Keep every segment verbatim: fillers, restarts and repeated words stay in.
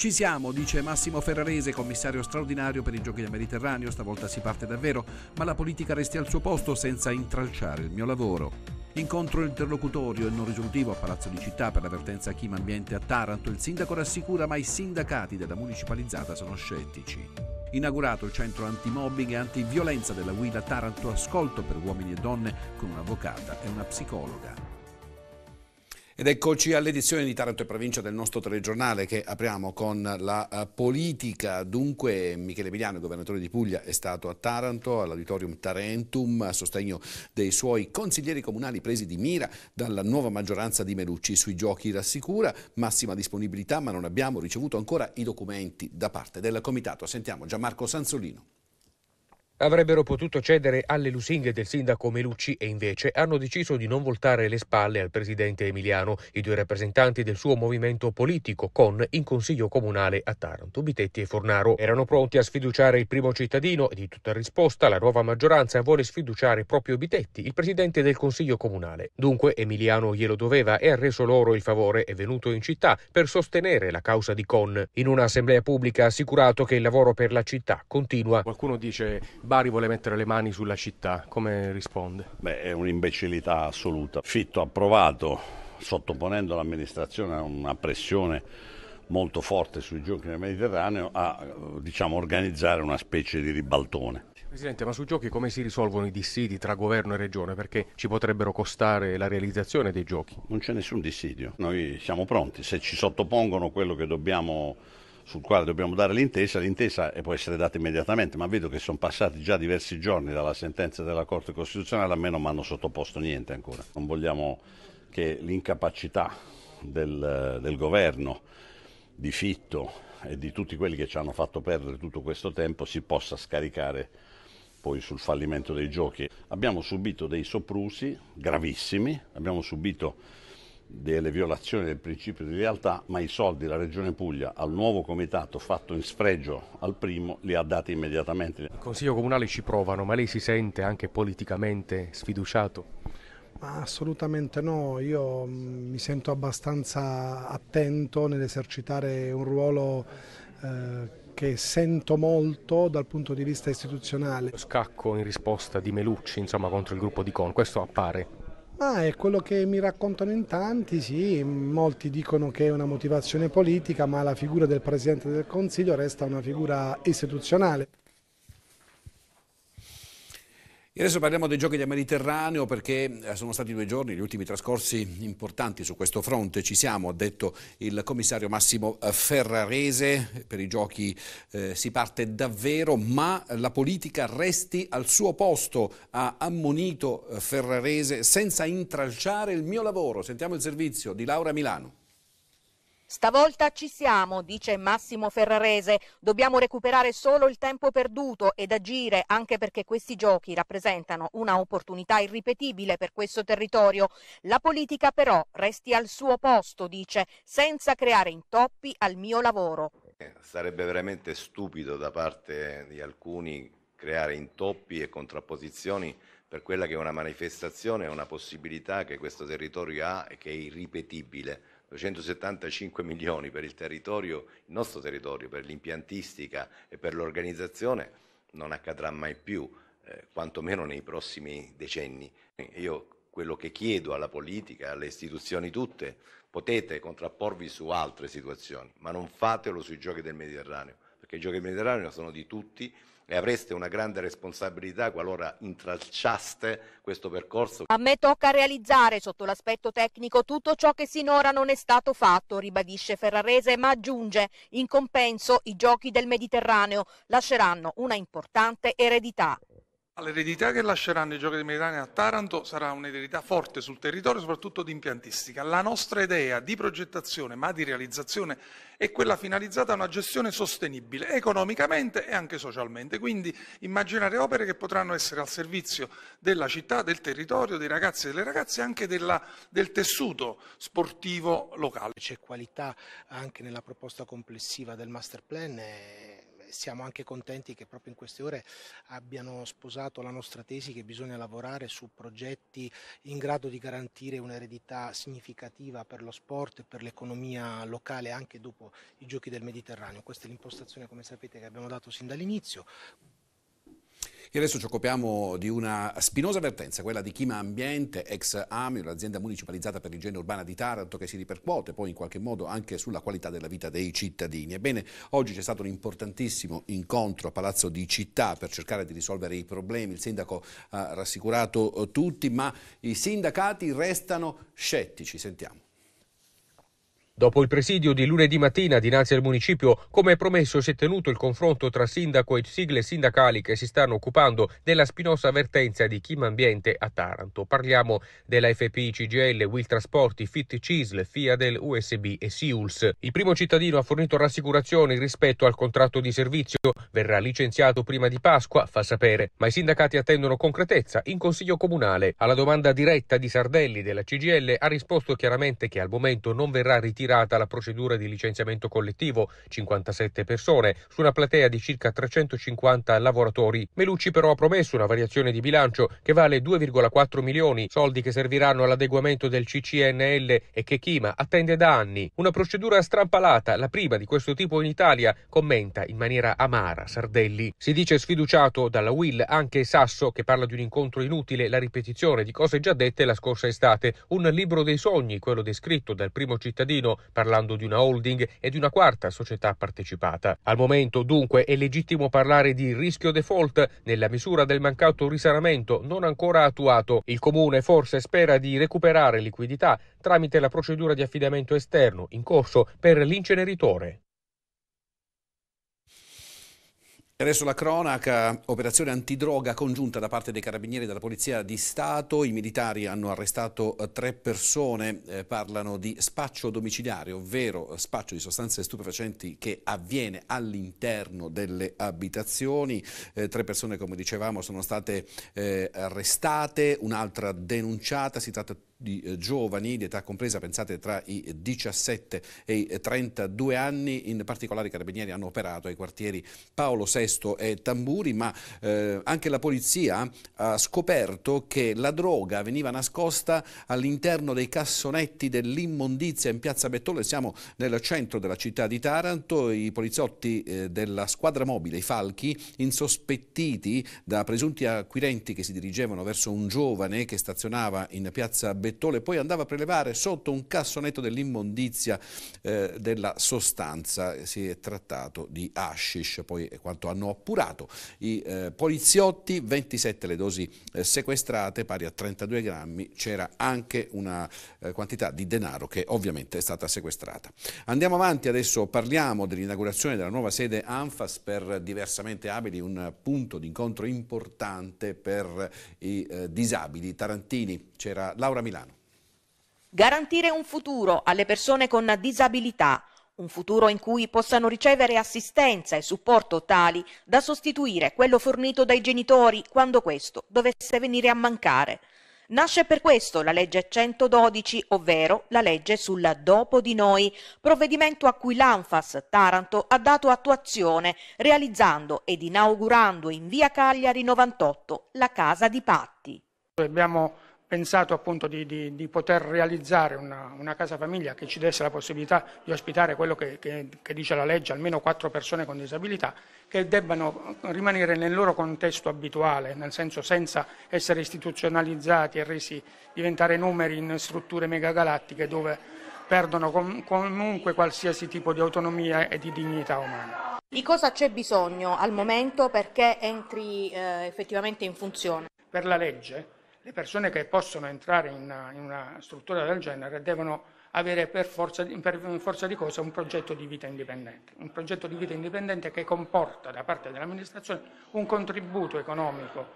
Ci siamo, dice Massimo Ferrarese, commissario straordinario per i Giochi del Mediterraneo, stavolta si parte davvero, ma la politica resti al suo posto senza intralciare il mio lavoro. Incontro interlocutorio e non risolutivo a Palazzo di Città per l'avvertenza a Chiamambiente a Taranto. Il sindaco rassicura, ma i sindacati della municipalizzata sono scettici. Inaugurato il centro antimobbing e antiviolenza della Vila Taranto, ascolto per uomini e donne con un'avvocata e una psicologa. Ed eccoci all'edizione di Taranto e Provincia del nostro telegiornale che apriamo con la politica. Dunque Michele Emiliano, governatore di Puglia, è stato a Taranto all'Auditorium Tarentum a sostegno dei suoi consiglieri comunali presi di mira dalla nuova maggioranza di Melucci. Sui giochi rassicura, massima disponibilità, ma non abbiamo ricevuto ancora i documenti da parte del comitato. Sentiamo Gianmarco Sanzolino. Avrebbero potuto cedere alle lusinghe del sindaco Melucci e invece hanno deciso di non voltare le spalle al presidente Emiliano, i due rappresentanti del suo movimento politico con in consiglio comunale a Taranto, Bitetti e Fornaro. Erano pronti a sfiduciare il primo cittadino e di tutta risposta la nuova maggioranza vuole sfiduciare proprio Bitetti, il presidente del consiglio comunale. Dunque Emiliano glielo doveva e ha reso loro il favore, è venuto in città per sostenere la causa di Con. In un'assemblea pubblica ha assicurato che il lavoro per la città continua. Qualcuno dice Bari vuole mettere le mani sulla città, come risponde? Beh, è un'imbecillità assoluta. Fitto ha provato, sottoponendo l'amministrazione a una pressione molto forte sui giochi nel Mediterraneo, a diciamo, organizzare una specie di ribaltone. Presidente, ma sui giochi come si risolvono i dissidi tra governo e regione? Perché ci potrebbero costare la realizzazione dei giochi? Non c'è nessun dissidio, noi siamo pronti. Se ci sottopongono quello che dobbiamo sul quale dobbiamo dare l'intesa, l'intesa può essere data immediatamente, ma vedo che sono passati già diversi giorni dalla sentenza della Corte Costituzionale, a me non mi hanno sottoposto niente ancora. Non vogliamo che l'incapacità del, del governo, di Fitto e di tutti quelli che ci hanno fatto perdere tutto questo tempo si possa scaricare poi sul fallimento dei giochi. Abbiamo subito dei soprusi gravissimi, abbiamo subito delle violazioni del principio di lealtà, ma i soldi la Regione Puglia al nuovo comitato fatto in sfregio al primo li ha dati immediatamente. Il Consiglio Comunale ci provano, ma lei si sente anche politicamente sfiduciato? Ma assolutamente no, io mi sento abbastanza attento nell'esercitare un ruolo eh, che sento molto dal punto di vista istituzionale. Lo scacco in risposta di Melucci, insomma, contro il gruppo di Con, questo appare? Ah, è quello che mi raccontano in tanti, sì, molti dicono che è una motivazione politica, ma la figura del Presidente del Consiglio resta una figura istituzionale. E adesso parliamo dei giochi del Mediterraneo perché sono stati due giorni, gli ultimi trascorsi importanti su questo fronte. Ci siamo, ha detto il commissario Massimo Ferrarese, per i giochi eh, si parte davvero, ma la politica resti al suo posto, ha ammonito Ferrarese, senza intralciare il mio lavoro. Sentiamo il servizio di Laura Milano. Stavolta ci siamo, dice Massimo Ferrarese, dobbiamo recuperare solo il tempo perduto ed agire anche perché questi giochi rappresentano una opportunità irripetibile per questo territorio. La politica però resti al suo posto, dice, senza creare intoppi al mio lavoro. Eh, sarebbe veramente stupido da parte di alcuni creare intoppi e contrapposizioni per quella che è una manifestazione, una possibilità che questo territorio ha e che è irripetibile. duecentosettantacinque milioni per il territorio, il nostro territorio, per l'impiantistica e per l'organizzazione non accadrà mai più, eh, quantomeno nei prossimi decenni. Io quello che chiedo alla politica, alle istituzioni tutte, potete contrapporvi su altre situazioni, ma non fatelo sui giochi del Mediterraneo, perché i giochi del Mediterraneo sono di tutti e avreste una grande responsabilità qualora intralciaste questo percorso. A me tocca realizzare sotto l'aspetto tecnico tutto ciò che sinora non è stato fatto, ribadisce Ferrarese, ma aggiunge, in compenso i giochi del Mediterraneo lasceranno una importante eredità. L'eredità che lasceranno i giochi del Mediterraneo a Taranto sarà un'eredità forte sul territorio, soprattutto di impiantistica. La nostra idea di progettazione, ma di realizzazione, è quella finalizzata a una gestione sostenibile, economicamente e anche socialmente. Quindi immaginare opere che potranno essere al servizio della città, del territorio, dei ragazzi e delle ragazze e anche della, del tessuto sportivo locale. C'è qualità anche nella proposta complessiva del master plan e... siamo anche contenti che proprio in queste ore abbiano sposato la nostra tesi che bisogna lavorare su progetti in grado di garantire un'eredità significativa per lo sport e per l'economia locale anche dopo i Giochi del Mediterraneo. Questa è l'impostazione, come sapete, che abbiamo dato sin dall'inizio. E adesso ci occupiamo di una spinosa avvertenza, quella di Chiamambiente, ex Amiu, l'azienda municipalizzata per l'igiene urbana di Taranto, che si ripercuote poi in qualche modo anche sulla qualità della vita dei cittadini. Ebbene, oggi c'è stato un importantissimo incontro a Palazzo di Città per cercare di risolvere i problemi. Il sindaco ha rassicurato tutti, ma i sindacati restano scettici. Sentiamo. Dopo il presidio di lunedì mattina dinanzi al municipio, come promesso, si è tenuto il confronto tra sindaco e sigle sindacali che si stanno occupando della spinosa avvertenza di Chiamambiente a Taranto. Parliamo della F P I, C G I L, UILTRASPORTI, F I T, CISL, FIADEL, U S B e SIULS. Il primo cittadino ha fornito rassicurazioni rispetto al contratto di servizio. Verrà licenziato prima di Pasqua, fa sapere, ma i sindacati attendono concretezza in Consiglio Comunale. Alla domanda diretta di Sardelli della C G I L ha risposto chiaramente che al momento non verrà ritirata la procedura di licenziamento collettivo, cinquantasette persone, su una platea di circa trecentocinquanta lavoratori. Melucci però ha promesso una variazione di bilancio che vale due virgola quattro milioni, soldi che serviranno all'adeguamento del C C N L e che Chima attende da anni. Una procedura strampalata, la prima di questo tipo in Italia, commenta in maniera amara Sardelli. Si dice sfiduciato dalla U I L anche Sasso, che parla di un incontro inutile, la ripetizione di cose già dette la scorsa estate, un libro dei sogni, quello descritto dal primo cittadino, parlando di una holding e di una quarta società partecipata. Al momento, dunque, è legittimo parlare di rischio default nella misura del mancato risanamento non ancora attuato. Il comune forse spera di recuperare liquidità tramite la procedura di affidamento esterno in corso per l'inceneritore. Adesso la cronaca, operazione antidroga congiunta da parte dei carabinieri e della Polizia di Stato. I militari hanno arrestato tre persone, eh, parlano di spaccio domiciliare, ovvero spaccio di sostanze stupefacenti che avviene all'interno delle abitazioni. Eh, tre persone, come dicevamo, sono state eh, arrestate, un'altra denunciata. Si tratta di giovani di età compresa, pensate, tra i diciassette e i trentadue anni. In particolare i carabinieri hanno operato ai quartieri Paolo sesto e Tamburi, ma eh, anche la polizia ha scoperto che la droga veniva nascosta all'interno dei cassonetti dell'immondizia in piazza Bettole. Siamo nel centro della città di Taranto. I poliziotti eh, della squadra mobile, i Falchi, insospettiti da presunti acquirenti che si dirigevano verso un giovane che stazionava in piazza Bettole, poi andava a prelevare sotto un cassonetto dell'immondizia eh, della sostanza. Si è trattato di hashish, poi è quanto hanno appurato i eh, poliziotti. Ventisette le dosi eh, sequestrate, pari a trentadue grammi. C'era anche una eh, quantità di denaro che ovviamente è stata sequestrata. Andiamo avanti, adesso parliamo dell'inaugurazione della nuova sede ANFAS per diversamente abili, un punto di incontro importante per i eh, disabili tarantini. C'era Laura Milano. Garantire un futuro alle persone con disabilità, un futuro in cui possano ricevere assistenza e supporto tali da sostituire quello fornito dai genitori quando questo dovesse venire a mancare. Nasce per questo la legge centododici, ovvero la legge sul dopo di noi, provvedimento a cui l'ANFAS Taranto ha dato attuazione realizzando ed inaugurando in via Cagliari novantotto la Casa di Patti. Abbiamo pensato appunto di, di, di poter realizzare una, una casa famiglia che ci desse la possibilità di ospitare quello che, che, che dice la legge, almeno quattro persone con disabilità, che debbano rimanere nel loro contesto abituale, nel senso senza essere istituzionalizzati e resi diventare numeri in strutture megagalattiche dove perdono com- comunque qualsiasi tipo di autonomia e di dignità umana. Di cosa c'è bisogno al momento perché entri eh, effettivamente in funzione? Per la legge, le persone che possono entrare in una, in una struttura del genere devono avere per forza, per forza di cosa un progetto di vita indipendente, un progetto di vita indipendente che comporta da parte dell'amministrazione un contributo economico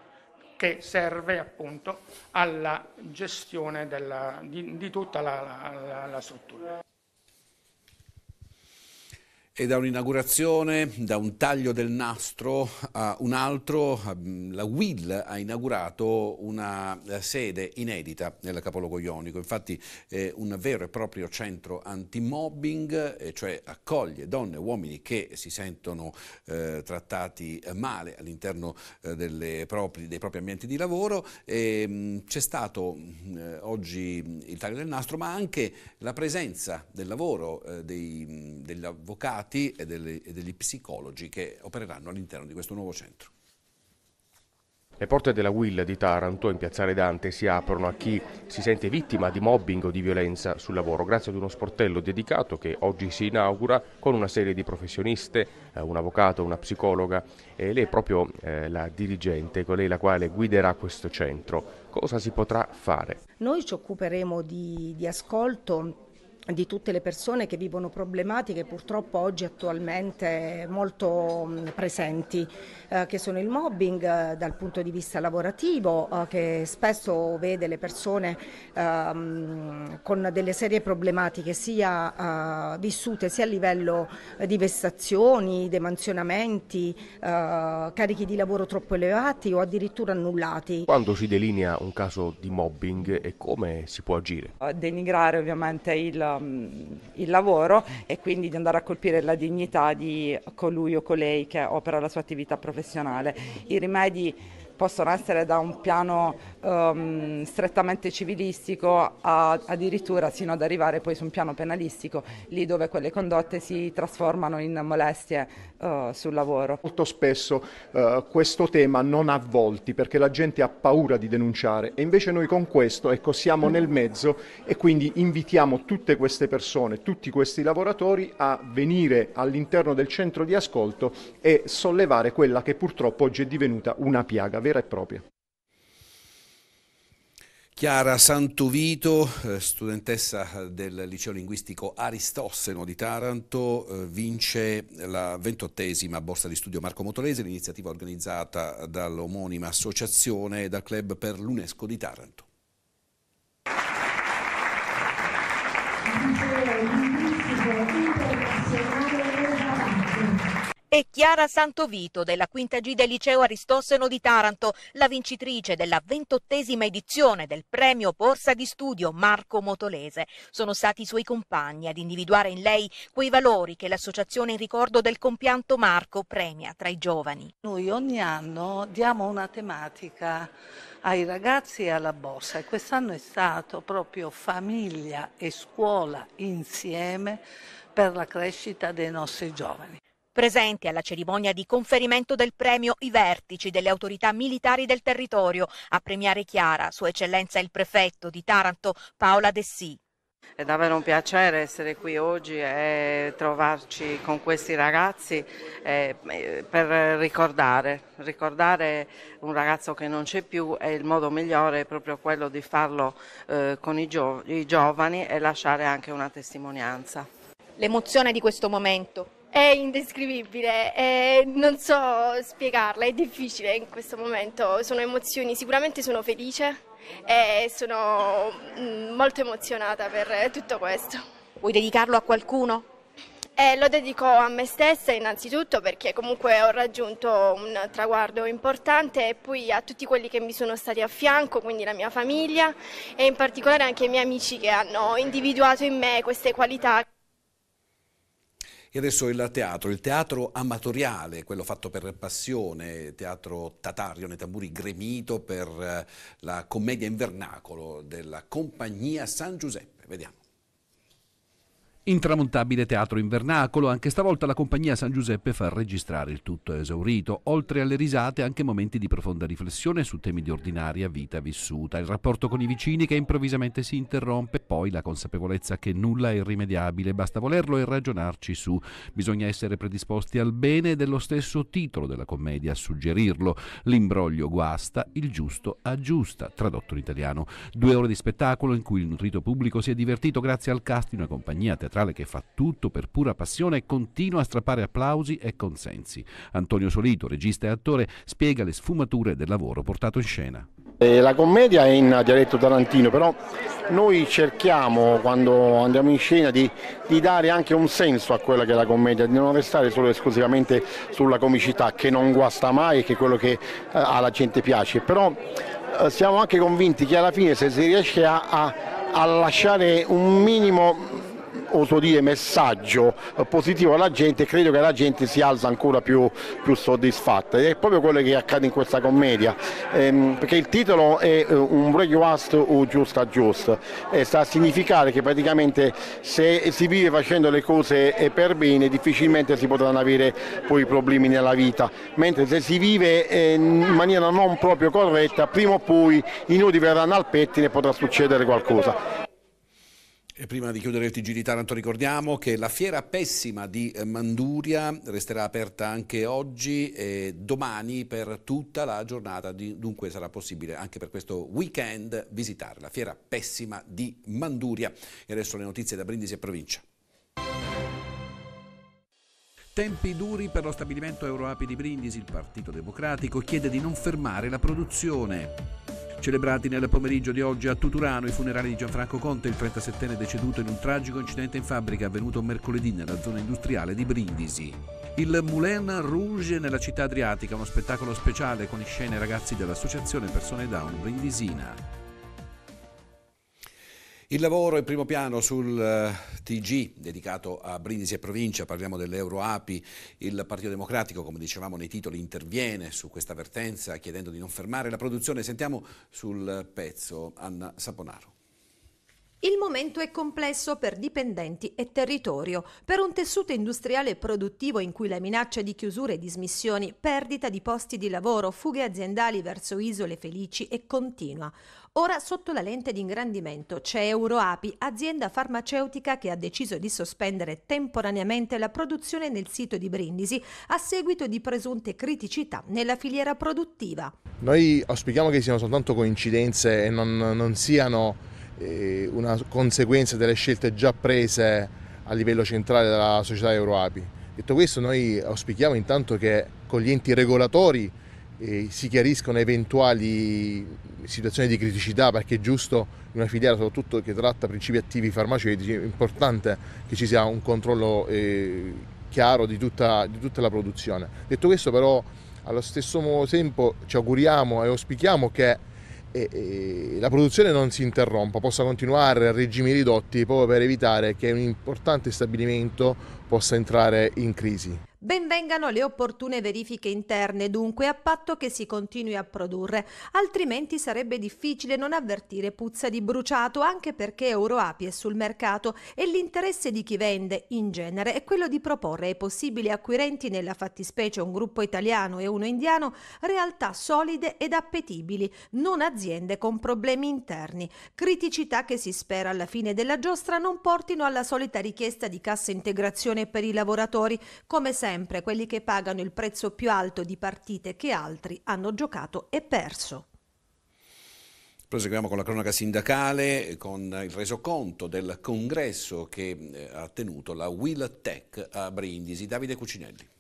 che serve appunto alla gestione della, di, di tutta la, la, la struttura. E da un'inaugurazione, da un taglio del nastro a un altro, la U I L ha inaugurato una sede inedita nel capoluogo ionico. Infatti è un vero e proprio centro anti-mobbing, cioè accoglie donne e uomini che si sentono eh, trattati male all'interno eh, dei propri ambienti di lavoro. C'è stato eh, oggi il taglio del nastro, ma anche la presenza del lavoro eh, dei, degli avvocati e degli, e degli psicologi che opereranno all'interno di questo nuovo centro. Le porte della U I L di Taranto in piazzale Dante si aprono a chi si sente vittima di mobbing o di violenza sul lavoro grazie ad uno sportello dedicato che oggi si inaugura con una serie di professioniste, un avvocato, una psicologa e lei è proprio eh, la dirigente, con lei la quale guiderà questo centro. Cosa si potrà fare? Noi ci occuperemo di, di ascolto di tutte le persone che vivono problematiche purtroppo oggi attualmente molto presenti, eh, che sono il mobbing eh, dal punto di vista lavorativo, eh, che spesso vede le persone eh, con delle serie problematiche sia eh, vissute sia a livello di vessazioni, demansionamenti, eh, carichi di lavoro troppo elevati o addirittura annullati. Quando si delinea un caso di mobbing e come si può agire? Denigrare ovviamente il il lavoro e quindi di andare a colpire la dignità di colui o colei che opera la sua attività professionale. I rimedi possono essere da un piano um, strettamente civilistico a, addirittura sino ad arrivare poi su un piano penalistico, lì dove quelle condotte si trasformano in molestie uh, sul lavoro. Molto spesso uh, questo tema non ha volti perché la gente ha paura di denunciare e invece noi con questo ecco, siamo nel mezzo e quindi invitiamo tutte queste persone, tutti questi lavoratori a venire all'interno del centro di ascolto e sollevare quella che purtroppo oggi è divenuta una piaga vera e propria. Chiara Santovito, studentessa del liceo linguistico Aristosseno di Taranto, vince la ventottesima borsa di studio Marco Motolese, l'iniziativa organizzata dall'omonima associazione e dal club per l'UNESCO di Taranto. E Chiara Santovito della quinta G del liceo Aristosseno di Taranto, la vincitrice della ventottesima edizione del premio Borsa di Studio Marco Motolese. Sono stati i suoi compagni ad individuare in lei quei valori che l'associazione in ricordo del compianto Marco premia tra i giovani. Noi ogni anno diamo una tematica ai ragazzi e alla borsa e quest'anno è stato proprio famiglia e scuola insieme per la crescita dei nostri giovani. Presenti alla cerimonia di conferimento del premio i vertici delle autorità militari del territorio, a premiare Chiara, Sua Eccellenza il prefetto di Taranto Paola Dessì. È davvero un piacere essere qui oggi e trovarci con questi ragazzi per ricordare, ricordare un ragazzo che non c'è più, e il modo migliore è proprio quello di farlo con i, gio- i giovani e lasciare anche una testimonianza. L'emozione di questo momento è indescrivibile, è, non so spiegarla, è difficile in questo momento, sono emozioni, sicuramente sono felice e sono molto emozionata per tutto questo. Vuoi dedicarlo a qualcuno? Eh, lo dedico a me stessa innanzitutto perché comunque ho raggiunto un traguardo importante e poi a tutti quelli che mi sono stati a fianco, quindi la mia famiglia e in particolare anche i miei amici che hanno individuato in me queste qualità. E adesso il teatro, il teatro amatoriale, quello fatto per passione, teatro tatario nei tamburi gremito per la commedia in vernacolo della Compagnia San Giuseppe. Vediamo. Intramontabile teatro in vernacolo, anche stavolta la Compagnia San Giuseppe fa registrare il tutto esaurito, oltre alle risate anche momenti di profonda riflessione su temi di ordinaria vita vissuta, il rapporto con i vicini che improvvisamente si interrompe, poi la consapevolezza che nulla è irrimediabile, basta volerlo e ragionarci su, bisogna essere predisposti al bene dello stesso titolo della commedia, a suggerirlo, l'imbroglio guasta, il giusto aggiusta, tradotto in italiano, due ore di spettacolo in cui il nutrito pubblico si è divertito grazie al cast di una compagnia teatrale che fa tutto per pura passione e continua a strappare applausi e consensi. Antonio Solito, regista e attore, spiega le sfumature del lavoro portato in scena. La commedia è in dialetto tarantino, però noi cerchiamo, quando andiamo in scena, di, di dare anche un senso a quella che è la commedia, di non restare solo e esclusivamente sulla comicità, che non guasta mai e che è quello che eh, alla gente piace, però eh, siamo anche convinti che alla fine, se si riesce a, a, a lasciare un minimo, oso dire, messaggio positivo alla gente, credo che la gente si alza ancora più, più soddisfatta, ed è proprio quello che accade in questa commedia, ehm, perché il titolo è eh, un breguast o giusta giusta, eh, sta a significare che praticamente se si vive facendo le cose per bene difficilmente si potranno avere poi problemi nella vita, mentre se si vive eh, in maniera non proprio corretta, prima o poi i nodi verranno al pettine e potrà succedere qualcosa. E prima di chiudere il T G di Taranto ricordiamo che la fiera pessima di Manduria resterà aperta anche oggi e domani per tutta la giornata, dunque sarà possibile anche per questo weekend visitare la fiera pessima di Manduria. E adesso le notizie da Brindisi e provincia. Tempi duri per lo stabilimento Euroapi di Brindisi, il Partito Democratico chiede di non fermare la produzione. Celebrati nel pomeriggio di oggi a Tuturano i funerali di Gianfranco Conte, il trentasettenne deceduto in un tragico incidente in fabbrica avvenuto mercoledì nella zona industriale di Brindisi. Il Moulin Rouge nella città adriatica, uno spettacolo speciale con in scena i ragazzi dell'associazione Persone Down Brindisina. Il lavoro in primo piano sul T G dedicato a Brindisi e provincia, parliamo dell'Euroapi. Il Partito Democratico, come dicevamo nei titoli, interviene su questa avvertenza chiedendo di non fermare la produzione. Sentiamo sul pezzo Anna Saponaro. Il momento è complesso per dipendenti e territorio, per un tessuto industriale e produttivo in cui la minaccia di chiusure e dismissioni, perdita di posti di lavoro, fughe aziendali verso isole felici è continua. Ora sotto la lente di ingrandimento c'è Euroapi, azienda farmaceutica che ha deciso di sospendere temporaneamente la produzione nel sito di Brindisi a seguito di presunte criticità nella filiera produttiva. Noi auspichiamo che siano soltanto coincidenze e non, non siano eh, una conseguenza delle scelte già prese a livello centrale della società Euroapi. Detto questo, noi auspichiamo intanto che con gli enti regolatori E si chiariscono eventuali situazioni di criticità, perché è giusto in una filiera soprattutto che tratta principi attivi farmaceutici, è importante che ci sia un controllo eh, chiaro di tutta, di tutta la produzione. Detto questo, però, allo stesso tempo ci auguriamo e auspichiamo che eh, eh, la produzione non si interrompa, possa continuare a regimi ridotti proprio per evitare che un importante stabilimento possa entrare in crisi. Benvengano le opportune verifiche interne, dunque, a patto che si continui a produrre, altrimenti sarebbe difficile non avvertire puzza di bruciato, anche perché Euroapi è sul mercato e l'interesse di chi vende, in genere, è quello di proporre ai possibili acquirenti, nella fattispecie un gruppo italiano e uno indiano, realtà solide ed appetibili, non aziende con problemi interni. Criticità che si spera alla fine della giostra non portino alla solita richiesta di cassa integrazione per i lavoratori, come sempre. Sempre quelli che pagano il prezzo più alto di partite che altri hanno giocato e perso. Proseguiamo con la cronaca sindacale, con il resoconto del congresso che ha tenuto la UILTEC a Brindisi. Davide Cucinelli.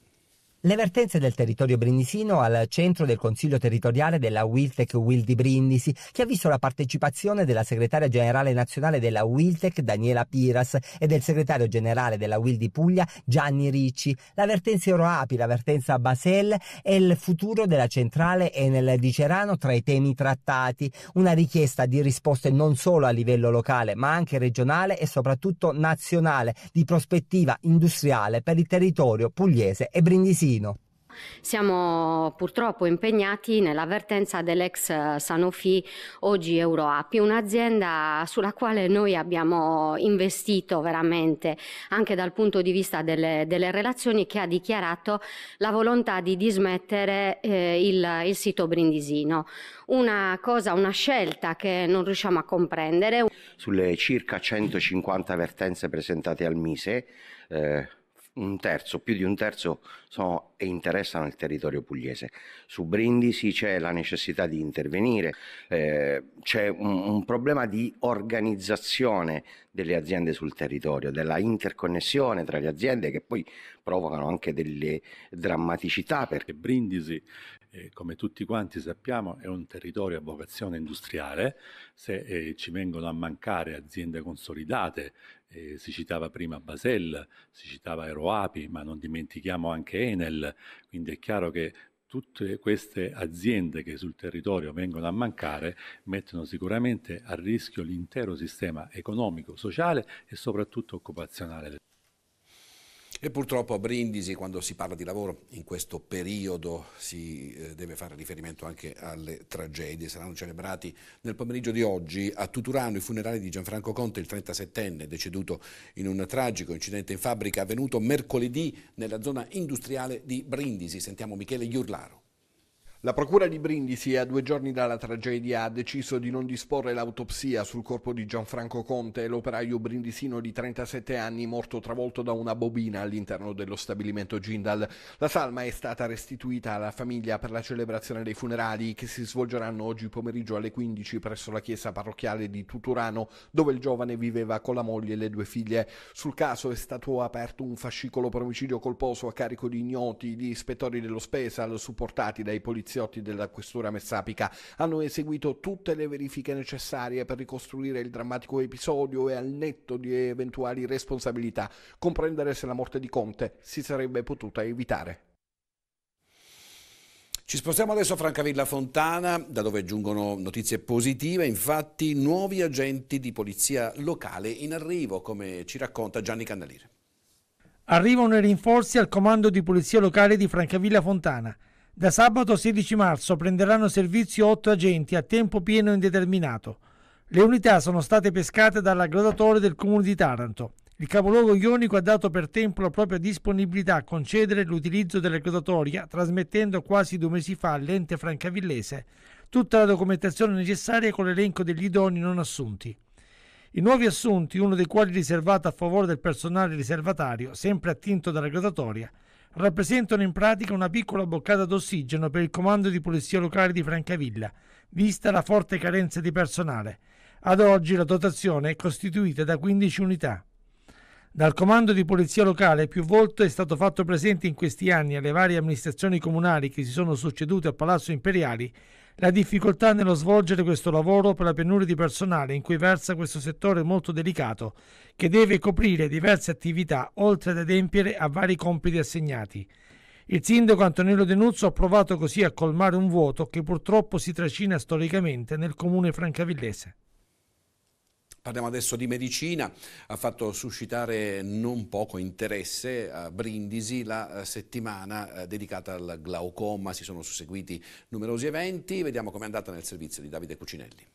Le vertenze del territorio brindisino al centro del Consiglio territoriale della UILTEC UIL di Brindisi, che ha visto la partecipazione della segretaria generale nazionale della UILTEC Daniela Piras e del segretario generale della UIL di Puglia Gianni Ricci, la vertenza Euroapi, la vertenza Basel e il futuro della centrale Enel di Cerano tra i temi trattati, una richiesta di risposte non solo a livello locale ma anche regionale e soprattutto nazionale, di prospettiva industriale per il territorio pugliese e brindisino. Siamo purtroppo impegnati nell'avvertenza dell'ex Sanofi, oggi Euroapi, un'azienda sulla quale noi abbiamo investito veramente anche dal punto di vista delle, delle relazioni, che ha dichiarato la volontà di dismettere eh, il, il sito brindisino. Una cosa, una scelta che non riusciamo a comprendere. Sulle circa centocinquanta avvertenze presentate al Mise, eh, un terzo, più di un terzo sono e interessano il territorio pugliese. Su Brindisi c'è la necessità di intervenire, eh, c'è un, un problema di organizzazione delle aziende sul territorio, della interconnessione tra le aziende, che poi provocano anche delle drammaticità. Perché Brindisi eh, come tutti quanti sappiamo, è un territorio a vocazione industriale. Se eh, ci vengono a mancare aziende consolidate, eh, si citava prima Basel, si citava Euroapi, ma non dimentichiamo anche Enel, quindi è chiaro che tutte queste aziende che sul territorio vengono a mancare mettono sicuramente a rischio l'intero sistema economico, sociale e soprattutto occupazionale. E purtroppo a Brindisi, quando si parla di lavoro in questo periodo, si eh, deve fare riferimento anche alle tragedie. Saranno celebrati nel pomeriggio di oggi a Tuturano i funerali di Gianfranco Conte, il trentasettenne, deceduto in un tragico incidente in fabbrica avvenuto mercoledì nella zona industriale di Brindisi. Sentiamo Michele Iurlaro. La procura di Brindisi, a due giorni dalla tragedia, ha deciso di non disporre l'autopsia sul corpo di Gianfranco Conte, l'operaio brindisino di trentasette anni morto travolto da una bobina all'interno dello stabilimento Gindal. La salma è stata restituita alla famiglia per la celebrazione dei funerali che si svolgeranno oggi pomeriggio alle quindici presso la chiesa parrocchiale di Tuturano, dove il giovane viveva con la moglie e le due figlie. Sul caso è stato aperto un fascicolo per omicidio colposo a carico di ignoti, di ispettori dello Spesal, supportati dai poliziotti della questura messapica. Hanno eseguito tutte le verifiche necessarie per ricostruire il drammatico episodio e, al netto di eventuali responsabilità, comprendere se la morte di Conte si sarebbe potuta evitare. Ci spostiamo adesso a Francavilla Fontana, da dove giungono notizie positive. Infatti, nuovi agenti di polizia locale in arrivo, come ci racconta Gianni Candalire. Arrivano i rinforzi al comando di polizia locale di Francavilla Fontana. Da sabato sedici marzo prenderanno servizio otto agenti a tempo pieno indeterminato. Le unità sono state pescate dalla graduatoria del comune di Taranto. Il capoluogo ionico ha dato per tempo la propria disponibilità a concedere l'utilizzo della graduatoria, trasmettendo quasi due mesi fa all'ente francavillese tutta la documentazione necessaria con l'elenco degli idonei non assunti. I nuovi assunti, uno dei quali riservato a favore del personale riservatario, sempre attinto dalla graduatoria, rappresentano in pratica una piccola boccata d'ossigeno per il comando di polizia locale di Francavilla, vista la forte carenza di personale. Ad oggi la dotazione è costituita da quindici unità. Dal comando di polizia locale più volte è stato fatto presente in questi anni alle varie amministrazioni comunali che si sono succedute a Palazzo Imperiali la difficoltà nello svolgere questo lavoro per la penuria di personale in cui versa questo settore molto delicato, che deve coprire diverse attività oltre ad adempiere a vari compiti assegnati. Il sindaco Antonello De Nuzzo ha provato così a colmare un vuoto che purtroppo si trascina storicamente nel comune francavillese. Parliamo adesso di medicina. Ha fatto suscitare non poco interesse a Brindisi la settimana dedicata al glaucoma. Si sono susseguiti numerosi eventi. Vediamo com'è andata nel servizio di Davide Cucinelli.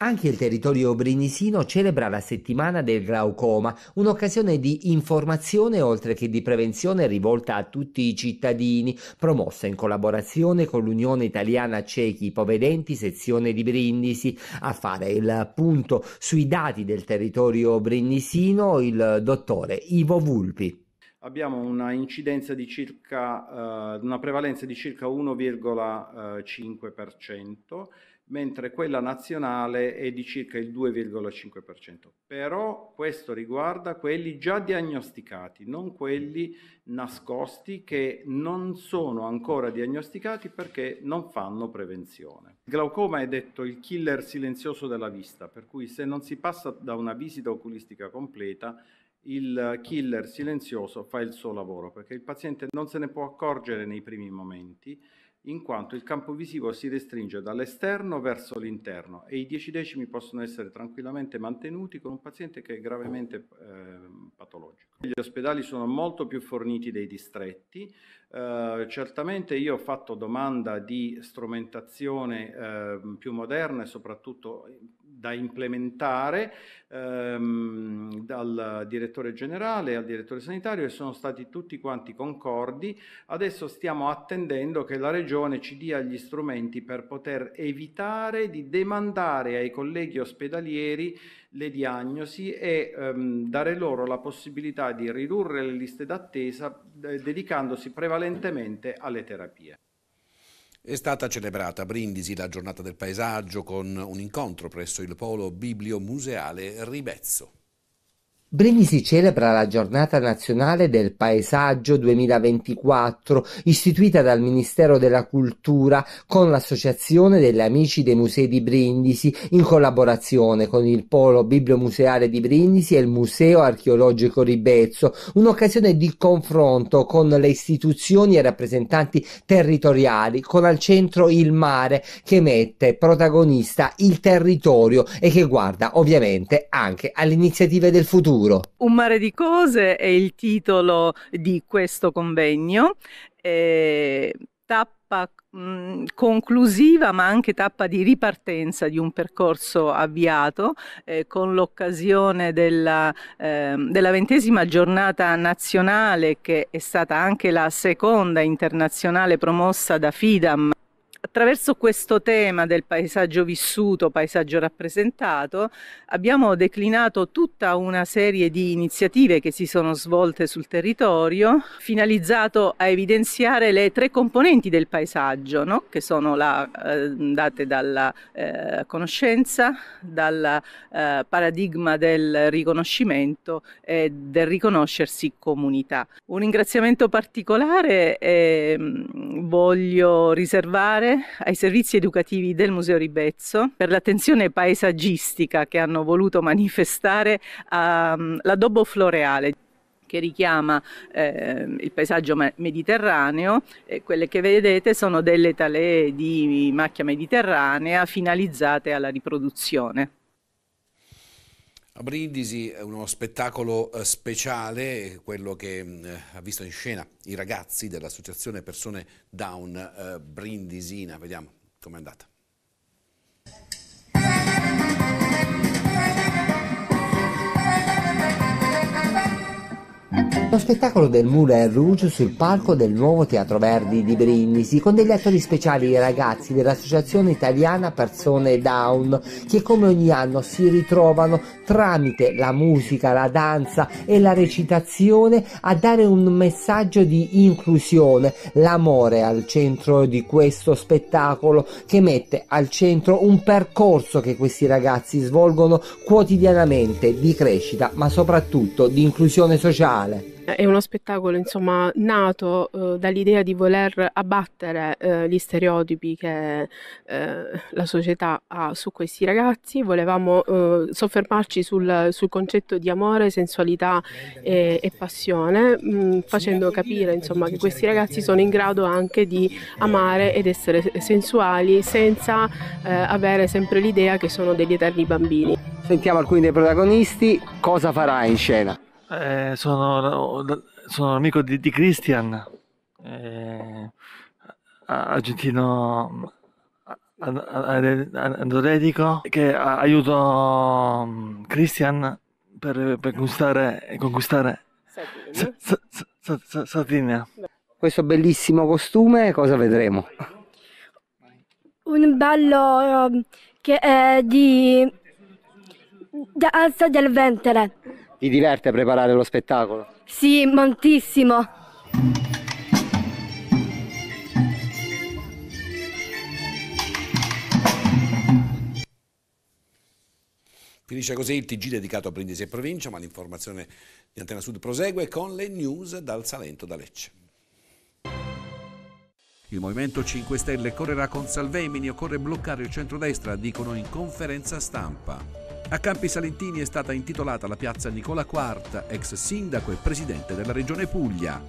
Anche il territorio brindisino celebra la settimana del glaucoma, un'occasione di informazione oltre che di prevenzione rivolta a tutti i cittadini, promossa in collaborazione con l'Unione Italiana Ciechi Ipovedenti, sezione di Brindisi. A fare il punto sui dati del territorio brindisino il dottore Ivo Vulpi. Abbiamo una incidenza di circa, eh, una prevalenza di circa uno virgola cinque per cento, mentre quella nazionale è di circa il due virgola cinque per cento. Però questo riguarda quelli già diagnosticati, non quelli nascosti che non sono ancora diagnosticati perché non fanno prevenzione. Il glaucoma è detto il killer silenzioso della vista, per cui se non si passa da una visita oculistica completa, il killer silenzioso fa il suo lavoro, perché il paziente non se ne può accorgere nei primi momenti, in quanto il campo visivo si restringe dall'esterno verso l'interno e i dieci decimi possono essere tranquillamente mantenuti con un paziente che è gravemente eh, patologico. Gli ospedali sono molto più forniti dei distretti. Eh, certamente io ho fatto domanda di strumentazione eh, più moderna e soprattutto da implementare ehm, dal direttore generale al direttore sanitario e sono stati tutti quanti concordi. Adesso stiamo attendendo che la Regione ci dia gli strumenti per poter evitare di demandare ai colleghi ospedalieri le diagnosi e ehm, dare loro la possibilità di ridurre le liste d'attesa eh, dedicandosi prevalentemente alle terapie. È stata celebrata a Brindisi la giornata del paesaggio con un incontro presso il Polo Biblio Museale Ribezzo. Brigli si celebra la Giornata Nazionale del Paesaggio duemilaventiquattro, istituita dal Ministero della Cultura con l'Associazione degli Amici dei Musei di Brindisi, in collaborazione con il Polo Biblio Museale di Brindisi e il Museo Archeologico Ribezzo, un'occasione di confronto con le istituzioni e rappresentanti territoriali, con al centro il mare, che mette protagonista il territorio e che guarda ovviamente anche alle iniziative del futuro. Un mare di cose è il titolo di questo convegno, eh, tappa mh, conclusiva ma anche tappa di ripartenza di un percorso avviato eh, con l'occasione della, eh, della ventesima giornata nazionale, che è stata anche la seconda internazionale promossa da FIDAM. Attraverso questo tema del paesaggio vissuto, paesaggio rappresentato, abbiamo declinato tutta una serie di iniziative che si sono svolte sul territorio, finalizzato a evidenziare le tre componenti del paesaggio, no? Che sono la, eh, date dalla eh, conoscenza, dal eh, paradigma del riconoscimento e del riconoscersi comunità. Un ringraziamento particolare eh, voglio riservare ai servizi educativi del Museo Ribezzo per l'attenzione paesaggistica che hanno voluto manifestare all'addobbo floreale, che richiama eh, il paesaggio mediterraneo. E quelle che vedete sono delle talee di macchia mediterranea finalizzate alla riproduzione. A Brindisi è uno spettacolo speciale, quello che eh, ha visto in scena i ragazzi dell'associazione Persone Down eh, Brindisina. Vediamo com'è andata. Lo spettacolo del Moulin Rouge sul palco del nuovo Teatro Verdi di Brindisi, con degli attori speciali, i ragazzi dell'Associazione Italiana Persone Down, che come ogni anno si ritrovano tramite la musica, la danza e la recitazione a dare un messaggio di inclusione, l'amore al centro di questo spettacolo, che mette al centro un percorso che questi ragazzi svolgono quotidianamente di crescita, ma soprattutto di inclusione sociale. È uno spettacolo, insomma, nato eh, dall'idea di voler abbattere eh, gli stereotipi che eh, la società ha su questi ragazzi. Volevamo eh, soffermarci sul, sul concetto di amore, sensualità e, e passione, mh, facendo capire, insomma, che questi ragazzi sono in grado anche di amare ed essere sensuali senza eh, avere sempre l'idea che sono degli eterni bambini. Sentiamo alcuni dei protagonisti. Cosa farà in scena? Eh, sono, sono amico di, di Christian, eh, argentino andoredico, che aiuto Christian per, per conquistare, conquistare Sardinia. Questo bellissimo costume, cosa vedremo? Un ballo che è di danza del ventre. Ti diverte preparare lo spettacolo? Sì, moltissimo. Finisce così il T G dedicato a Brindisi e provincia, ma l'informazione di Antena Sud prosegue con le news dal Salento, da Lecce. Il Movimento cinque Stelle correrà con Salvemini, occorre bloccare il centrodestra, dicono in conferenza stampa. A Campi Salentini è stata intitolata la piazza Nicola Quarta, ex sindaco e presidente della regione Puglia.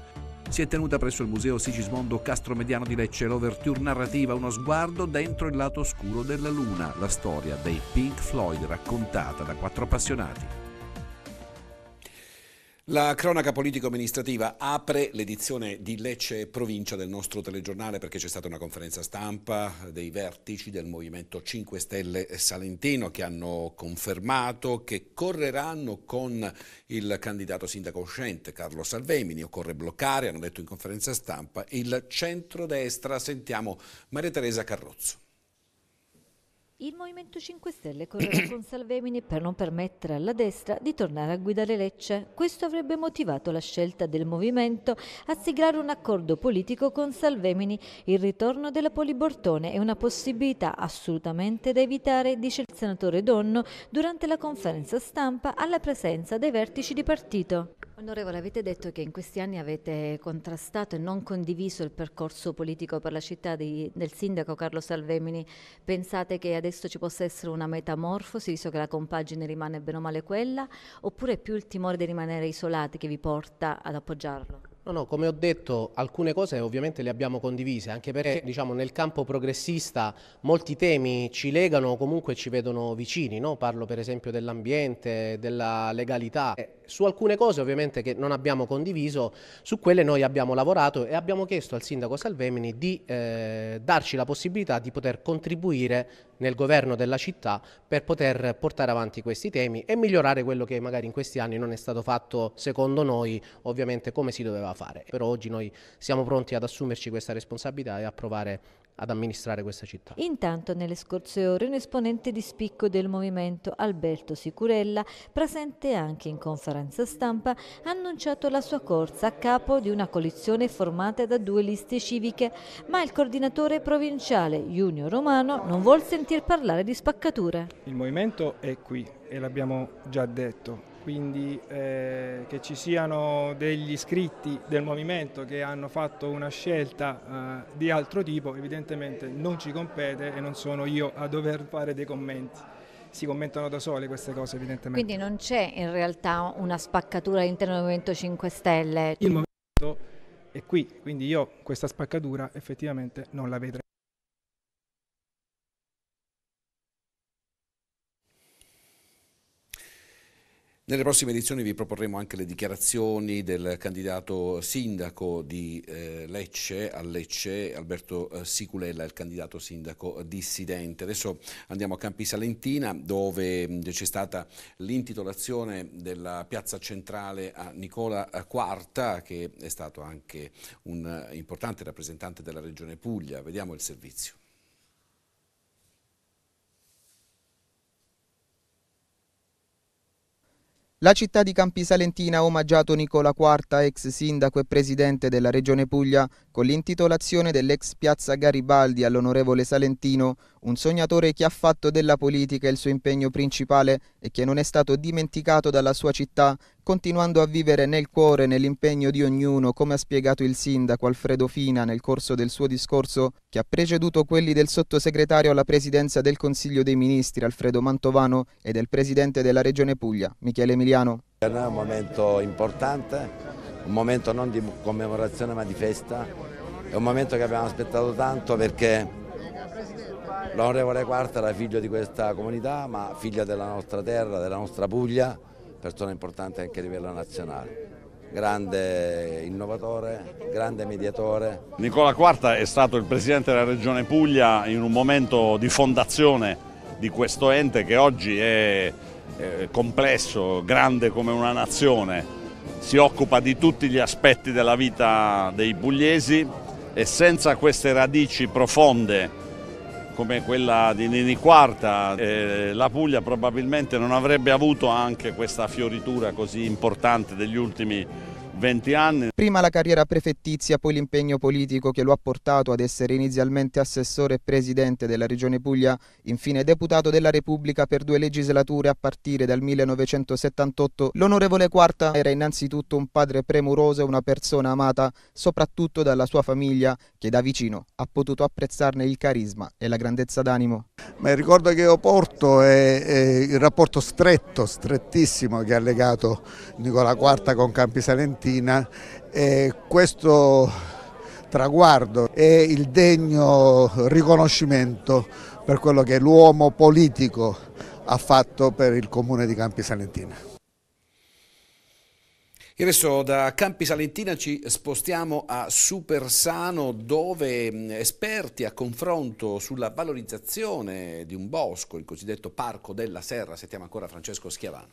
Si è tenuta presso il museo Sigismondo Castromediano di Lecce l'ouverture narrativa Uno sguardo dentro il lato oscuro della luna, la storia dei Pink Floyd raccontata da quattro appassionati. La cronaca politico-amministrativa apre l'edizione di Lecce Provincia del nostro telegiornale, perché c'è stata una conferenza stampa dei vertici del Movimento cinque Stelle Salentino, che hanno confermato che correranno con il candidato sindaco uscente Carlo Salvemini. Occorre bloccare, hanno detto in conferenza stampa, il centrodestra. Sentiamo Maria Teresa Carrozzo. Il Movimento cinque Stelle correrà con Salvemini per non permettere alla destra di tornare a guidare Lecce. Questo avrebbe motivato la scelta del Movimento a siglare un accordo politico con Salvemini. Il ritorno della Polibortone è una possibilità assolutamente da evitare, dice il senatore Donno durante la conferenza stampa alla presenza dei vertici di partito. Onorevole, avete detto che in questi anni avete contrastato e non condiviso il percorso politico per la città di, del sindaco Carlo Salvemini. Pensate che adesso ci possa essere una metamorfosi, visto che la compagine rimane bene o male quella, oppure è più il timore di rimanere isolati che vi porta ad appoggiarlo? No, no, come ho detto, alcune cose ovviamente le abbiamo condivise, anche perché diciamo, nel campo progressista molti temi ci legano o comunque ci vedono vicini, no? Parlo per esempio dell'ambiente, della legalità. Su alcune cose ovviamente che non abbiamo condiviso, su quelle noi abbiamo lavorato e abbiamo chiesto al sindaco Salvemini di eh, darci la possibilità di poter contribuire nel governo della città per poter portare avanti questi temi e migliorare quello che magari in questi anni non è stato fatto secondo noi ovviamente come si doveva fare. Però oggi noi siamo pronti ad assumerci questa responsabilità e a provare ad amministrare questa città. Intanto nelle scorse ore un esponente di spicco del Movimento, Alberto Siculella, presente anche in conferenza stampa, ha annunciato la sua corsa a capo di una coalizione formata da due liste civiche, ma il coordinatore provinciale Junio Romano non vuol sentir parlare di spaccature. Il Movimento è qui e l'abbiamo già detto. Quindi eh, che ci siano degli iscritti del Movimento che hanno fatto una scelta eh, di altro tipo evidentemente non ci compete e non sono io a dover fare dei commenti. Si commentano da sole queste cose evidentemente. Quindi non c'è in realtà una spaccatura all'interno del Movimento cinque Stelle? Il Movimento è qui, quindi io questa spaccatura effettivamente non la vedrei. Nelle prossime edizioni vi proporremo anche le dichiarazioni del candidato sindaco di Lecce, a Lecce, Alberto Siculella, il candidato sindaco dissidente. Adesso andiamo a Campi Salentina, dove c'è stata l'intitolazione della piazza centrale a Nicola Quarta, che è stato anche un importante rappresentante della Regione Puglia. Vediamo il servizio. La città di Campi Salentina ha omaggiato Nicola Quarta, ex sindaco e presidente della Regione Puglia, con l'intitolazione dell'ex piazza Garibaldi all'onorevole Salentino, un sognatore che ha fatto della politica il suo impegno principale e che non è stato dimenticato dalla sua città, continuando a vivere nel cuore e nell'impegno di ognuno, come ha spiegato il sindaco Alfredo Fina nel corso del suo discorso, che ha preceduto quelli del sottosegretario alla presidenza del Consiglio dei Ministri Alfredo Mantovano e del presidente della Regione Puglia Michele Emiliano. È un momento importante, un momento non di commemorazione ma di festa, è un momento che abbiamo aspettato tanto perché l'onorevole Quarta era figlio di questa comunità, ma figlia della nostra terra, della nostra Puglia, persona importante anche a livello nazionale. Grande innovatore, grande mediatore. Nicola Quarta è stato il presidente della Regione Puglia in un momento di fondazione di questo ente che oggi è complesso, grande come una nazione. Si occupa di tutti gli aspetti della vita dei pugliesi e senza queste radici profonde come quella di Nini Quarta, eh, la Puglia probabilmente non avrebbe avuto anche questa fioritura così importante degli ultimi venti anni. Prima la carriera prefettizia, poi l'impegno politico che lo ha portato ad essere inizialmente assessore e presidente della Regione Puglia, infine deputato della Repubblica per due legislature a partire dal millenovecentosettantotto. L'onorevole Quarta era innanzitutto un padre premuroso e una persona amata, soprattutto dalla sua famiglia, che da vicino ha potuto apprezzarne il carisma e la grandezza d'animo. Ma il ricordo che io porto è, è il rapporto stretto, strettissimo che ha legato Nicola Quarta con Campi Salentino. E questo traguardo è il degno riconoscimento per quello che l'uomo politico ha fatto per il comune di Campi Salentina. E adesso da Campi Salentina ci spostiamo a Supersano, dove esperti a confronto sulla valorizzazione di un bosco, il cosiddetto Parco della Serra. Sentiamo ancora Francesco Schiavano.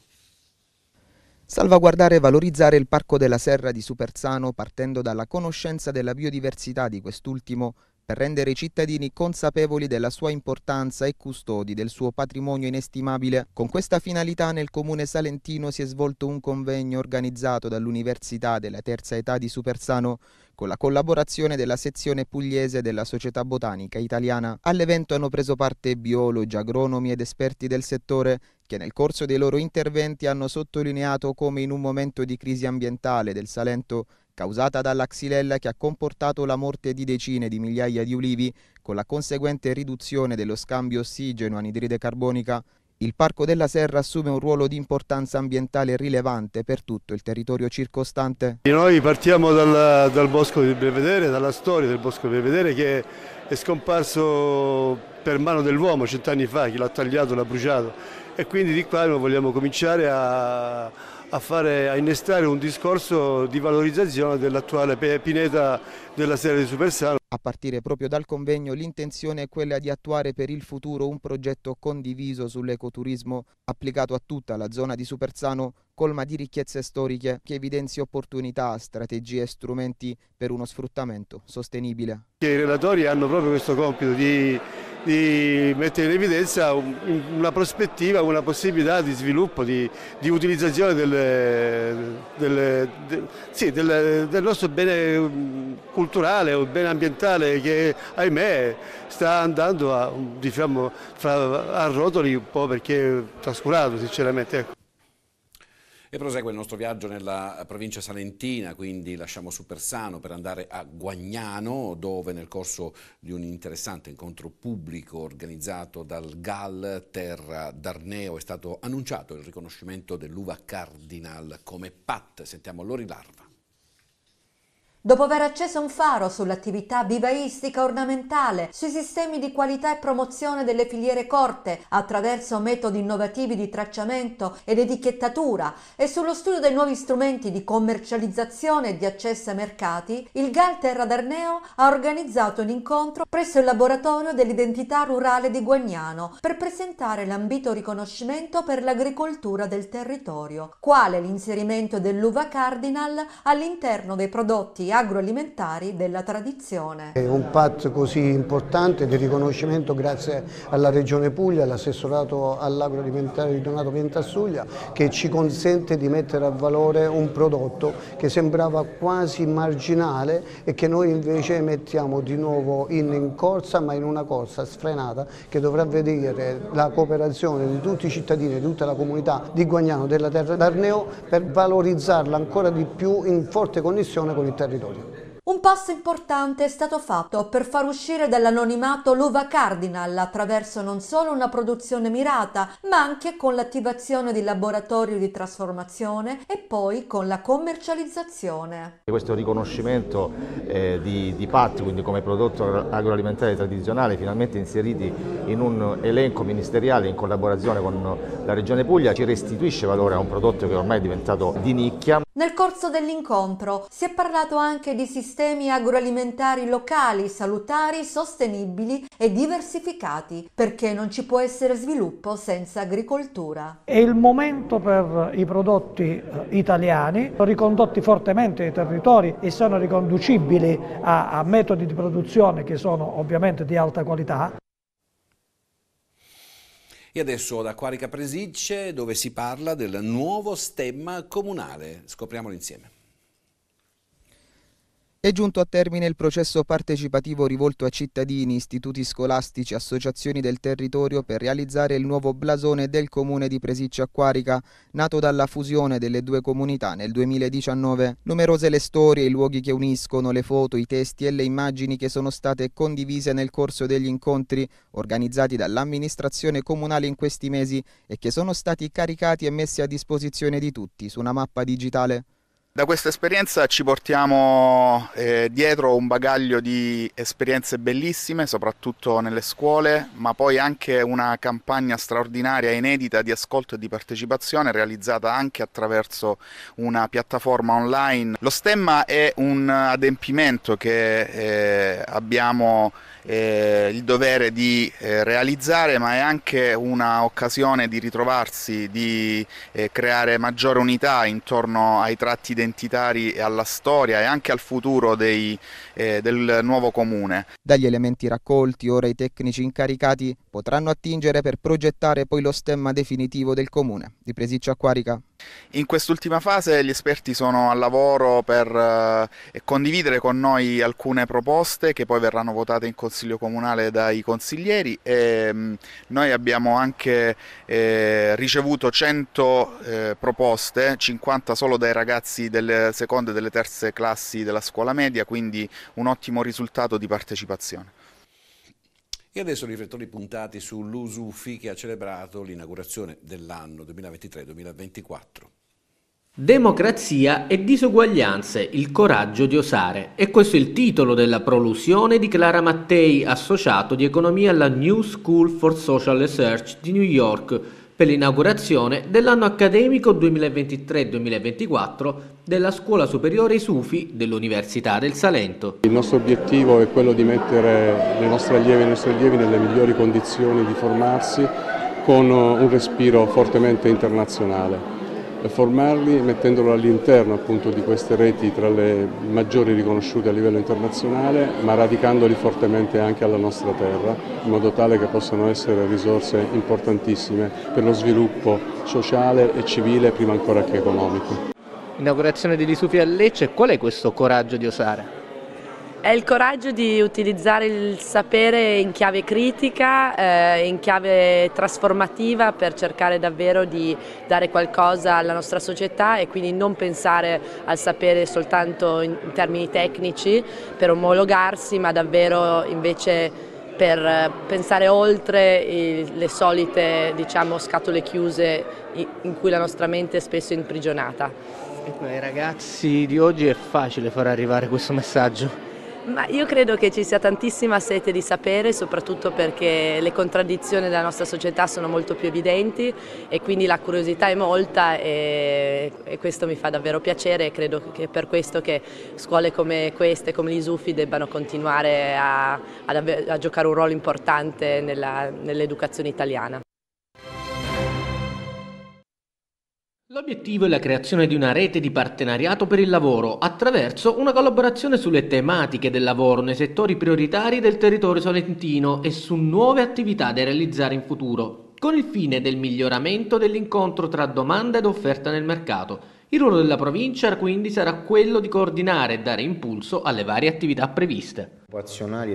Salvaguardare e valorizzare il Parco della Serra di Supersano partendo dalla conoscenza della biodiversità di quest'ultimo per rendere i cittadini consapevoli della sua importanza e custodi del suo patrimonio inestimabile. Con questa finalità nel comune salentino si è svolto un convegno organizzato dall'Università della Terza Età di Supersano con la collaborazione della sezione pugliese della Società Botanica Italiana. All'evento hanno preso parte biologi, agronomi ed esperti del settore che nel corso dei loro interventi hanno sottolineato come in un momento di crisi ambientale del Salento causata dalla xylella che ha comportato la morte di decine di migliaia di ulivi con la conseguente riduzione dello scambio ossigeno-anidride carbonica, il Parco della Serra assume un ruolo di importanza ambientale rilevante per tutto il territorio circostante. Noi partiamo dal, dal bosco di Belvedere, dalla storia del bosco di Belvedere che è scomparso per mano dell'uomo cent'anni fa, chi l'ha tagliato l'ha bruciato, e quindi di qua noi vogliamo cominciare a... A, fare, a innestare un discorso di valorizzazione dell'attuale pineta della Serra di Supersano. A partire proprio dal convegno l'intenzione è quella di attuare per il futuro un progetto condiviso sull'ecoturismo applicato a tutta la zona di Supersano, colma di ricchezze storiche che evidenzi opportunità, strategie e strumenti per uno sfruttamento sostenibile. I relatori hanno proprio questo compito di, di mettere in evidenza una prospettiva, una possibilità di sviluppo, di, di utilizzazione delle, delle, de, sì, del, del nostro bene culturale o bene ambientale che ahimè sta andando a, diciamo, fra, a rotoli un po' perché trascurato sinceramente. Ecco. E prosegue il nostro viaggio nella provincia salentina, quindi lasciamo Supersano per andare a Guagnano, dove nel corso di un interessante incontro pubblico organizzato dal G A L Terra d'Arneo è stato annunciato il riconoscimento dell'uva Cardinal come P A T. Sentiamo Lori Larva. Dopo aver acceso un faro sull'attività vivaistica ornamentale, sui sistemi di qualità e promozione delle filiere corte attraverso metodi innovativi di tracciamento ed etichettatura e sullo studio dei nuovi strumenti di commercializzazione e di accesso ai mercati, il G A L Terra d'Arneo ha organizzato un incontro presso il laboratorio dell'identità rurale di Guagnano per presentare l'ambito riconoscimento per l'agricoltura del territorio, quale l'inserimento dell'uva Cardinal all'interno dei prodotti agroalimentari della tradizione. È un patto così importante di riconoscimento grazie alla Regione Puglia, all'assessorato all'agroalimentare di Donato Pentassuglia, che ci consente di mettere a valore un prodotto che sembrava quasi marginale e che noi invece mettiamo di nuovo in, in corsa, ma in una corsa sfrenata che dovrà vedere la cooperazione di tutti i cittadini, di tutta la comunità di Guagnano della Terra d'Arneo per valorizzarla ancora di più in forte connessione con il territorio. Un passo importante è stato fatto per far uscire dall'anonimato l'uva Cardinal attraverso non solo una produzione mirata, ma anche con l'attivazione di laboratori di trasformazione e poi con la commercializzazione. Questo riconoscimento eh, di, di P A T, quindi come prodotto agroalimentare tradizionale, finalmente inseriti in un elenco ministeriale in collaborazione con la Regione Puglia, ci restituisce valore a un prodotto che ormai è diventato di nicchia. Nel corso dell'incontro si è parlato anche di sistemi agroalimentari locali, salutari, sostenibili e diversificati, perché non ci può essere sviluppo senza agricoltura. È il momento per i prodotti italiani, ricondotti fortemente ai territori e sono riconducibili a, a metodi di produzione che sono ovviamente di alta qualità. E adesso da Quarica Presicce, dove si parla del nuovo stemma comunale. Scopriamolo insieme. È giunto a termine il processo partecipativo rivolto a cittadini, istituti scolastici, associazioni del territorio per realizzare il nuovo blasone del comune di Presicce a Quarica, nato dalla fusione delle due comunità nel duemiladiciannove. Numerose le storie, i luoghi che uniscono, le foto, i testi e le immagini che sono state condivise nel corso degli incontri organizzati dall'amministrazione comunale in questi mesi e che sono stati caricati e messi a disposizione di tutti su una mappa digitale. Da questa esperienza ci portiamo eh, dietro un bagaglio di esperienze bellissime, soprattutto nelle scuole, ma poi anche una campagna straordinaria e inedita di ascolto e di partecipazione realizzata anche attraverso una piattaforma online. Lo stemma è un adempimento che eh, abbiamo eh, il dovere di eh, realizzare, ma è anche un'occasione di ritrovarsi, di eh, creare maggiore unità intorno ai tratti identitari identitari e alla storia e anche al futuro dei, eh, del nuovo comune. Dagli elementi raccolti ora i tecnici incaricati potranno attingere per progettare poi lo stemma definitivo del comune. Di Presiccio a Quarica. In quest'ultima fase gli esperti sono al lavoro per eh, condividere con noi alcune proposte che poi verranno votate in Consiglio Comunale dai consiglieri e mh, noi abbiamo anche eh, ricevuto cento eh, proposte, cinquanta solo dai ragazzi delle seconde e delle terze classi della scuola media, quindi un ottimo risultato di partecipazione. E adesso riflettori puntati sull'U S U F I che ha celebrato l'inaugurazione dell'anno duemilaventitré duemilaventiquattro. Democrazia e disuguaglianze, il coraggio di osare. E questo è il titolo della prolusione di Clara Mattei, associato di economia alla New School for Social Research di New York, per l'inaugurazione dell'anno accademico duemilaventitré duemilaventiquattro della Scuola Superiore I S U F I dell'Università del Salento. Il nostro obiettivo è quello di mettere le nostre allievi e i nostri allievi nelle migliori condizioni di formarsi con un respiro fortemente internazionale. Formarli mettendolo all'interno appunto di queste reti tra le maggiori riconosciute a livello internazionale, ma radicandoli fortemente anche alla nostra terra, in modo tale che possano essere risorse importantissime per lo sviluppo sociale e civile prima ancora che economico. Inaugurazione dell'I S U F I a Lecce, qual è questo coraggio di osare? È il coraggio di utilizzare il sapere in chiave critica, eh, in chiave trasformativa per cercare davvero di dare qualcosa alla nostra società e quindi non pensare al sapere soltanto in termini tecnici per omologarsi, ma davvero invece per pensare oltre i, le solite, diciamo, scatole chiuse in cui la nostra mente è spesso imprigionata. Ai ragazzi di oggi è facile far arrivare questo messaggio? Ma io credo che ci sia tantissima sete di sapere, soprattutto perché le contraddizioni della nostra società sono molto più evidenti e quindi la curiosità è molta e, e questo mi fa davvero piacere e credo che per questo che scuole come queste, come l'I S U F I, debbano continuare a, a, a giocare un ruolo importante nell'educazione italiana. L'obiettivo è la creazione di una rete di partenariato per il lavoro attraverso una collaborazione sulle tematiche del lavoro nei settori prioritari del territorio salentino e su nuove attività da realizzare in futuro, con il fine del miglioramento dell'incontro tra domanda ed offerta nel mercato. Il ruolo della provincia quindi sarà quello di coordinare e dare impulso alle varie attività previste. La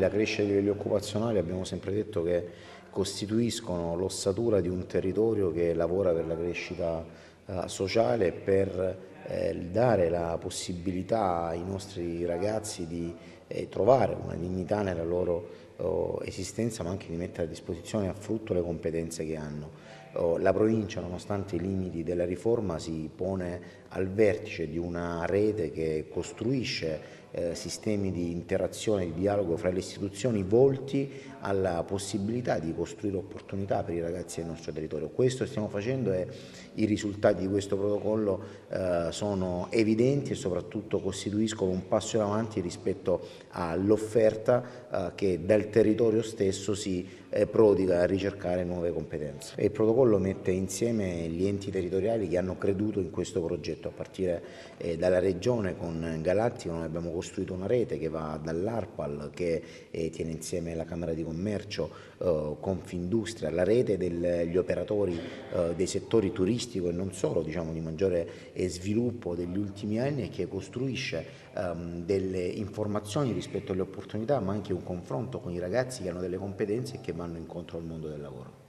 crescita dei livelli occupazionali, abbiamo sempre detto che costituiscono l'ossatura di un territorio che lavora per la crescita sociale, per eh, dare la possibilità ai nostri ragazzi di eh, trovare una dignità nella loro oh, esistenza, ma anche di mettere a disposizione a frutto le competenze che hanno. Oh, la provincia, nonostante i limiti della riforma, si pone al vertice di una rete che costruisce eh, sistemi di interazione e di dialogo fra le istituzioni volti alla possibilità di costruire opportunità per i ragazzi del nostro territorio. Questo stiamo facendo e i risultati di questo protocollo eh, sono evidenti e soprattutto costituiscono un passo in avanti rispetto all'offerta eh, che dal territorio stesso si eh, prodiga a ricercare nuove competenze. E il protocollo mette insieme gli enti territoriali che hanno creduto in questo progetto, a partire eh, dalla regione con Galattico. Noi abbiamo costruito una rete che va dall'ARPAL, che eh, tiene insieme la Camera di Commercio, eh, Confindustria, la rete degli operatori eh, dei settori turistico e non solo, diciamo, di maggiore eh, sviluppo degli ultimi anni, e che costruisce ehm, delle informazioni rispetto alle opportunità, ma anche un confronto con i ragazzi che hanno delle competenze e che vanno incontro al mondo del lavoro.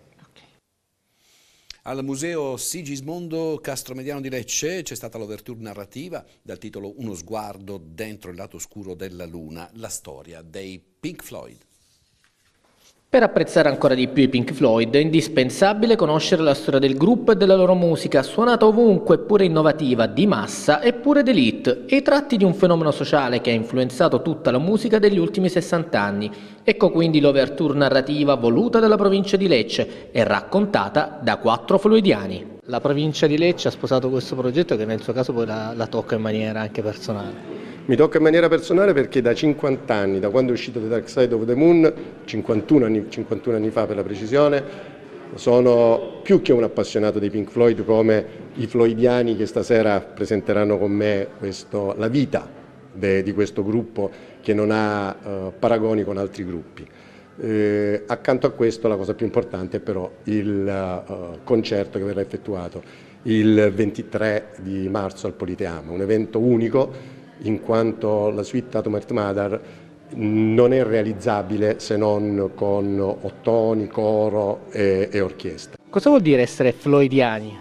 Al Museo Sigismondo Castromediano di Lecce c'è stata l'ouverture narrativa dal titolo Uno sguardo dentro il lato oscuro della luna, la storia dei Pink Floyd. Per apprezzare ancora di più i Pink Floyd è indispensabile conoscere la storia del gruppo e della loro musica, suonata ovunque, pure innovativa, di massa e pure d'élite, e i tratti di un fenomeno sociale che ha influenzato tutta la musica degli ultimi sessanta anni. Ecco quindi l'ouverture narrativa voluta dalla provincia di Lecce e raccontata da quattro floydiani. La provincia di Lecce ha sposato questo progetto che nel suo caso poi la, la tocca in maniera anche personale. Mi tocca in maniera personale perché da cinquanta anni, da quando è uscito The Dark Side of the Moon, cinquantuno anni, cinquantuno anni fa per la precisione, Sono più che un appassionato dei Pink Floyd, come i floydiani che stasera presenteranno con me questo, la vita de, di questo gruppo che non ha eh, paragoni con altri gruppi. Eh, accanto a questo la cosa più importante è però il eh, concerto che verrà effettuato il ventitré di marzo al Politeama, un evento unico in quanto la suite Atomet Madar non è realizzabile se non con ottoni, coro e, e orchestra. Cosa vuol dire essere floydiani?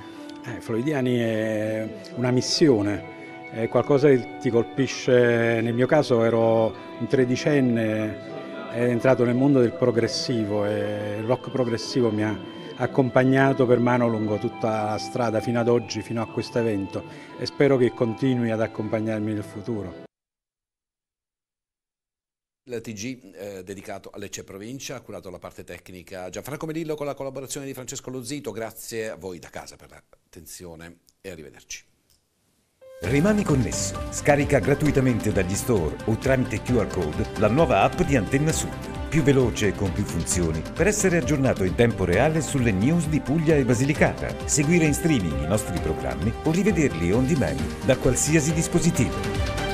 Eh, floydiani è una missione, è qualcosa che ti colpisce. Nel mio caso ero un tredicenne, è entrato nel mondo del progressivo e il rock progressivo mi ha accompagnato per mano lungo tutta la strada fino ad oggi, fino a questo evento, e spero che continui ad accompagnarmi nel futuro. Il T G eh, dedicato a Lecce Provincia, ha curato la parte tecnica Gianfranco Melillo con la collaborazione di Francesco Lozzito. Grazie a voi da casa per l'attenzione e arrivederci. Rimani connesso. Scarica gratuitamente dagli store o tramite Q R code la nuova app di Antenna Sud, più veloce e con più funzioni per essere aggiornato in tempo reale sulle news di Puglia e Basilicata, seguire in streaming i nostri programmi o rivederli on demand da qualsiasi dispositivo.